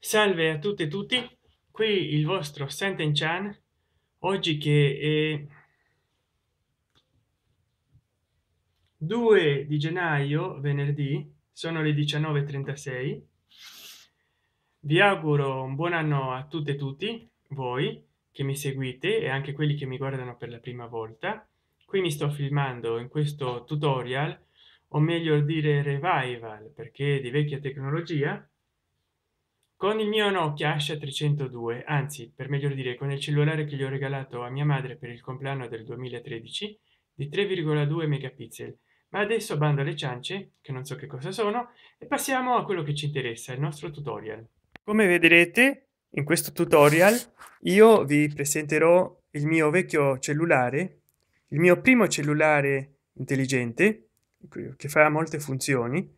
Salve a tutte e tutti, qui il vostro San Ten Chan. Oggi che è 2 di gennaio, venerdì, sono le 19:36. Vi auguro un buon anno a tutte e tutti voi che mi seguite e anche quelli che mi guardano per la prima volta. Qui mi sto filmando in questo tutorial, o meglio dire revival, perché di vecchia tecnologia, con il mio Nokia Asha 302, anzi per meglio dire con il cellulare che gli ho regalato a mia madre per il compleanno del 2013 di 3,2 megapixel. Ma adesso bando alle ciance, che non so che cosa sono, e passiamo a quello che ci interessa, il nostro tutorial. Come vedrete in questo tutorial io vi presenterò il mio vecchio cellulare, il mio primo cellulare intelligente che fa molte funzioni,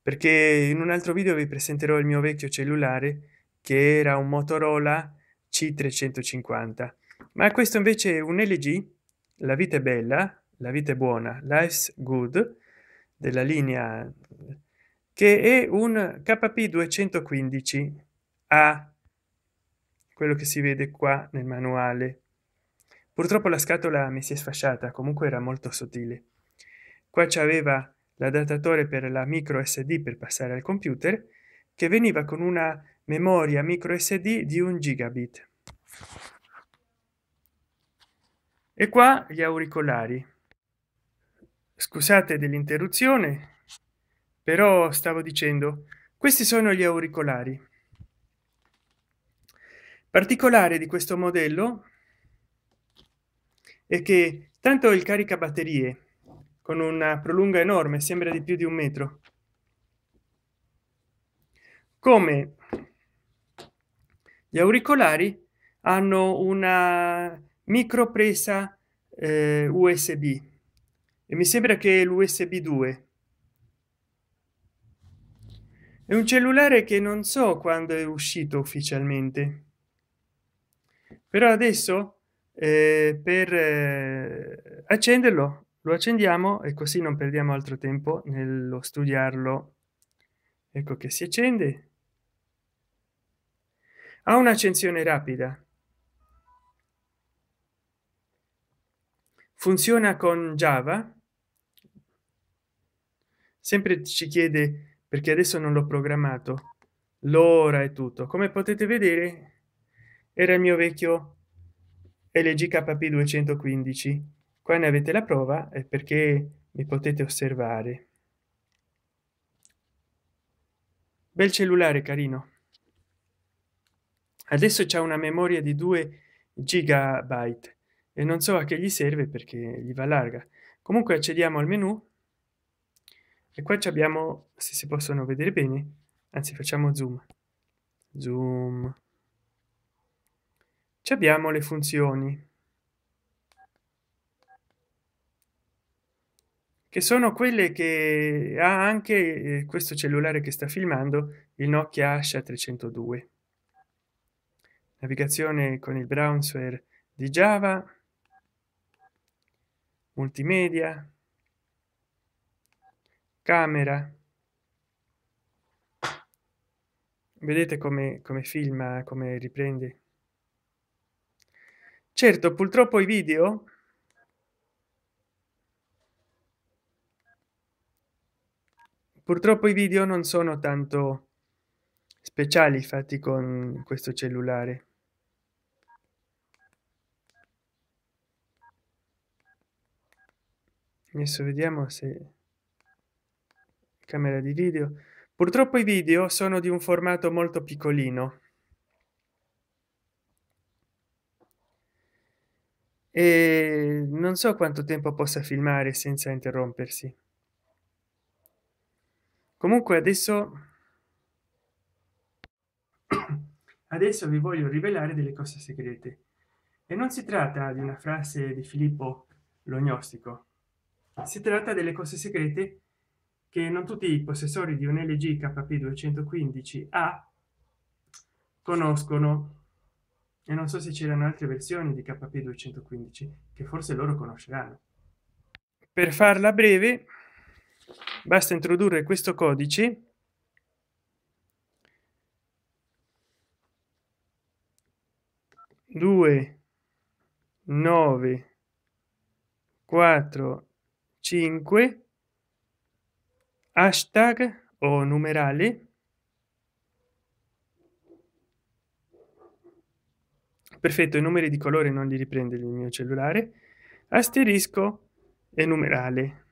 perché in un altro video vi presenterò il mio vecchio cellulare che era un Motorola C350, ma questo invece è un LG, la vita è bella, la vita è buona, life's good, della linea, che è un KP215A, quello che si vede qua nel manuale. Purtroppo la scatola mi si è sfasciata, comunque era molto sottile. Qua c'aveva l'adattatore per la micro SD per passare al computer, che veniva con una memoria micro SD di 1 gigabit. E qua gli auricolari. Scusate dell'interruzione, però stavo dicendo, questi sono gli auricolari. Particolare di questo modello è che tanto il caricabatterie, con una prolunga enorme, sembra di più di 1 metro, come gli auricolari hanno una micro presa USB, e mi sembra che è l'USB 2. È un cellulare che non so quando è uscito ufficialmente, però adesso per accenderlo lo accendiamo, e così non perdiamo altro tempo nello studiarlo. Ecco che si accende, ha un'accensione rapida, funziona con Java. Sempre ci chiede, perché adesso non l'ho programmato, l'ora e tutto. Come potete vedere era il mio vecchio LG KP215, qua ne avete la prova, è perché mi potete osservare. Bel cellulare, carino. Adesso c'è una memoria di 2 GB e non so a che gli serve, perché gli va larga. Comunque accediamo al menu e qua ci abbiamo, se si possono vedere bene, anzi facciamo zoom, ci abbiamo le funzioni, che sono quelle che ha anche questo cellulare che sta filmando, il Nokia Asha 302. Navigazione con il browser di Java, multimedia, camera. Vedete come filma, come riprende. Certo, purtroppo i video non sono tanto speciali fatti con questo cellulare. Adesso vediamo se camera di video. Purtroppo i video sono di un formato molto piccolino. E non so quanto tempo possa filmare senza interrompersi. Comunque adesso vi voglio rivelare delle cose segrete, e non si tratta di una frase di Filippo l'Ognostico, si tratta delle cose segrete che non tutti i possessori di un LG KP215A conoscono. E non so se c'erano altre versioni di KP215 che forse loro conosceranno. Per farla breve basta introdurre questo codice 2, 9, 4, 5, hashtag o numerale, perfetto, i numeri di colore non li riprende il mio cellulare, asterisco e numerale,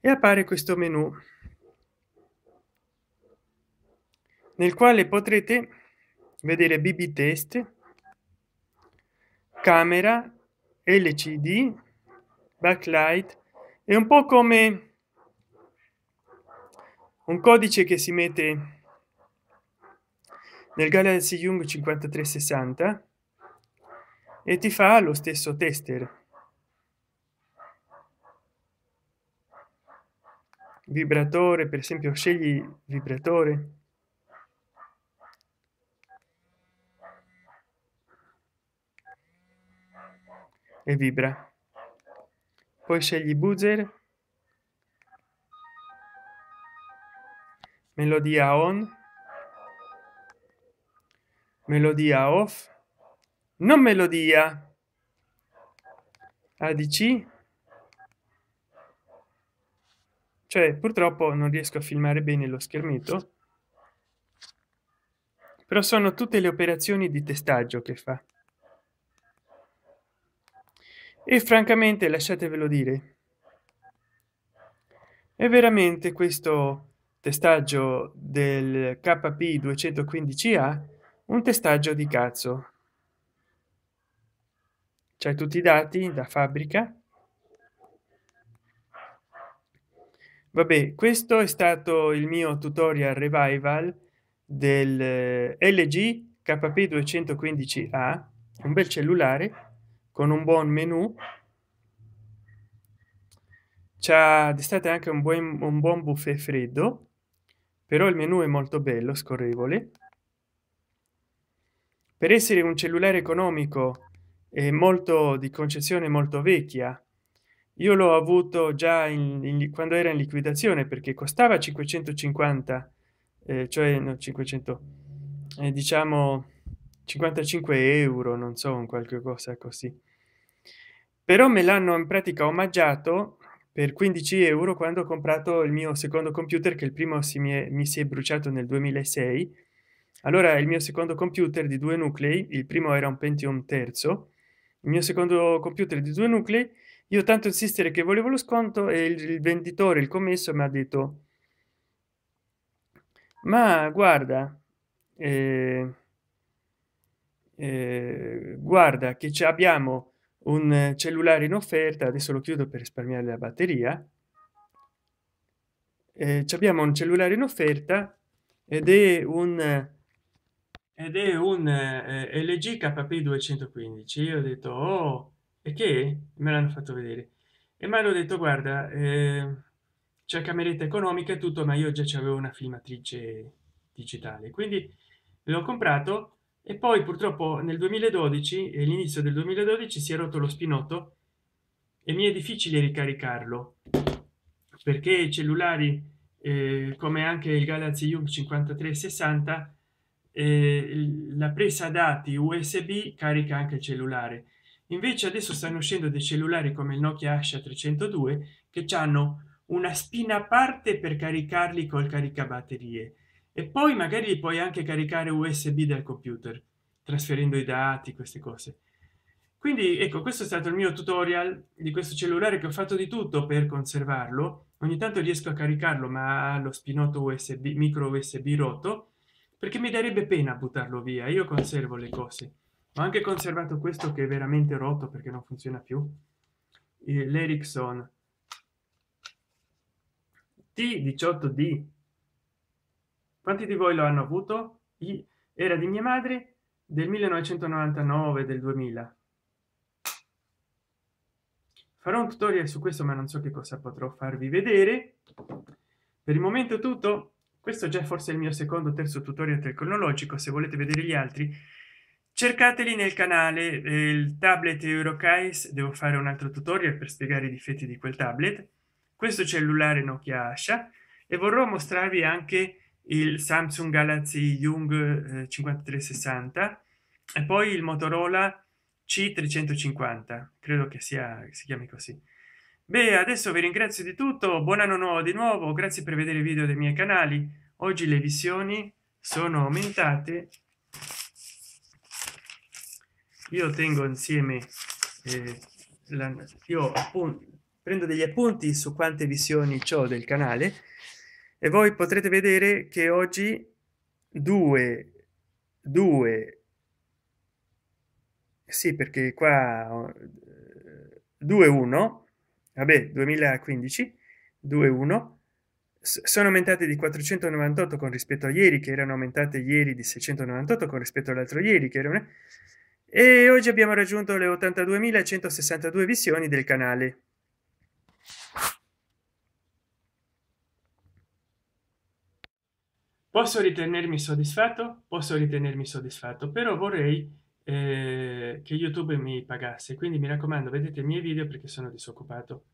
e appare questo menu nel quale potrete vedere BB test, camera, LCD, backlight. È un po' come un codice che si mette nel Galaxy Young 5360 e ti fa lo stesso tester. Vibratore, per esempio, scegli vibratore. E vibra. Poi scegli buzzer, melodia on, melodia off, non melodia, ADC. Cioè, purtroppo non riesco a filmare bene lo schermetto, però sono tutte le operazioni di testaggio che fa. E francamente, lasciatevelo dire, è veramente questo testaggio del KP215A un testaggio di cazzo. C'hai tutti i dati da fabbrica. Vabbè, questo è stato il mio tutorial revival del LG KP215A, un bel cellulare con un buon menu, c'ha d'estate anche un buon buffet freddo, però il menu è molto bello, scorrevole. Per essere un cellulare economico e molto di concezione molto vecchia, io l'ho avuto già quando era in liquidazione, perché costava 550, cioè no, 500, diciamo 55 euro, non so, un qualche cosa così, però me l'hanno in pratica omaggiato per 15 euro quando ho comprato il mio secondo computer, che il primo mi si è bruciato nel 2006. Allora il mio secondo computer di 2 nuclei, il primo era un Pentium III, il mio secondo computer di 2 nuclei, io tanto insistere che volevo lo sconto, e il venditore, il commesso, mi ha detto: ma guarda, guarda che abbiamo un cellulare in offerta, adesso lo chiudo per risparmiare la batteria, abbiamo un cellulare in offerta ed è un LG KP215. Io ho detto: oh, e che me l'hanno fatto vedere, e mi hanno detto: guarda, c'è cameretta economica e tutto, ma io già c'avevo una filmatrice digitale, quindi l'ho comprato. E poi purtroppo nel 2012 e l'inizio del 2012 si è rotto lo spinotto e mi è difficile ricaricarlo, perché i cellulari come anche il Galaxy Young 5360, la presa dati USB carica anche il cellulare. Invece adesso stanno uscendo dei cellulari come il Nokia Asha 302 che hanno una spina a parte per caricarli col caricabatterie, e poi magari li puoi anche caricare USB dal computer trasferendo i dati, queste cose. Quindi ecco, questo è stato il mio tutorial di questo cellulare, che ho fatto di tutto per conservarlo. Ogni tanto riesco a caricarlo, ma ha lo spinotto USB, micro USB rotto, perché mi darebbe pena buttarlo via. Io conservo le cose, ho anche conservato questo che è veramente rotto perché non funziona più, l'Ericsson T18D. Quanti di voi lo hanno avuto? Era di mia madre, del 1999, del 2000. Farò un tutorial su questo, ma non so che cosa potrò farvi vedere. Per il momento è tutto. Questo è già forse il mio secondo o terzo tutorial tecnologico. Se volete vedere gli altri, cercateli nel canale. Il tablet Eurocase, devo fare un altro tutorial per spiegare i difetti di quel tablet, questo cellulare Nokia Asha, e vorrò mostrarvi anche il Samsung Galaxy Young 5360 e poi il Motorola C350, credo che sia, si chiami così. Beh, adesso vi ringrazio di tutto, buon anno nuovo di nuovo, grazie per vedere i video dei miei canali. Oggi le visioni sono aumentate, io tengo insieme io prendo degli appunti su quante visioni ho del canale e voi potrete vedere che oggi 2 sì, perché qua 2.1, vabbè, 2015 2.1 sono aumentate di 498 con rispetto a ieri, che erano aumentate ieri di 698 con rispetto all'altro ieri che erano, e oggi abbiamo raggiunto le 82.162 visioni del canale. Posso ritenermi soddisfatto? Posso ritenermi soddisfatto, però vorrei che YouTube mi pagasse, quindi mi raccomando, vedete i miei video perché sono disoccupato.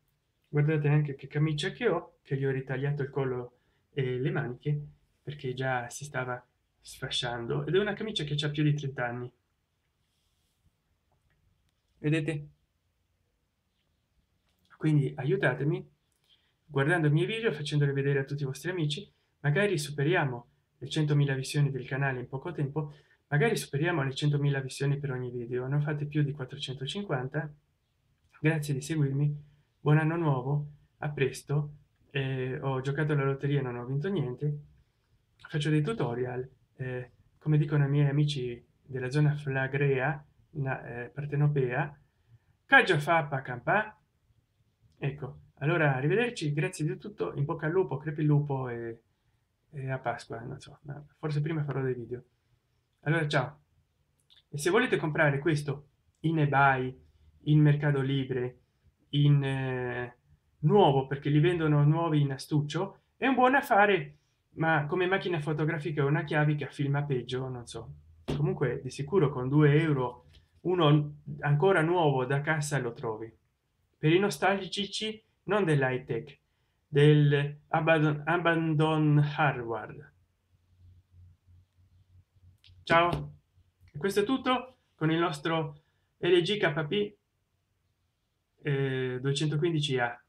Guardate anche che camicia che ho, che gli ho ritagliato il collo e le maniche perché già si stava sfasciando, ed è una camicia che ha più di 30 anni. Vedete? Quindi aiutatemi guardando i miei video, facendoli vedere a tutti i vostri amici. Magari superiamo le 100.000 visioni del canale in poco tempo, magari superiamo le 100.000 visioni per ogni video, non fate più di 450. Grazie di seguirmi, buon anno nuovo, a presto. Ho giocato alla lotteria, non ho vinto niente, faccio dei tutorial, come dicono i miei amici della zona flagrea, partenopea, caggia fappa campà. Ecco, allora arrivederci, grazie di tutto, in bocca al lupo, crepi il lupo e a Pasqua, non so, ma forse prima farò dei video. Allora ciao, e se volete comprare questo in eBay, in Mercado Libre, in nuovo, perché li vendono nuovi in astuccio, è un buon affare, ma come macchina fotografica è una chiavica, filma peggio, non so. Comunque di sicuro con 2 euro uno ancora nuovo da cassa lo trovi. Per i nostalgici non dell'high tech, del abandon hardware. Ciao, questo è tutto con il nostro LG KP215A.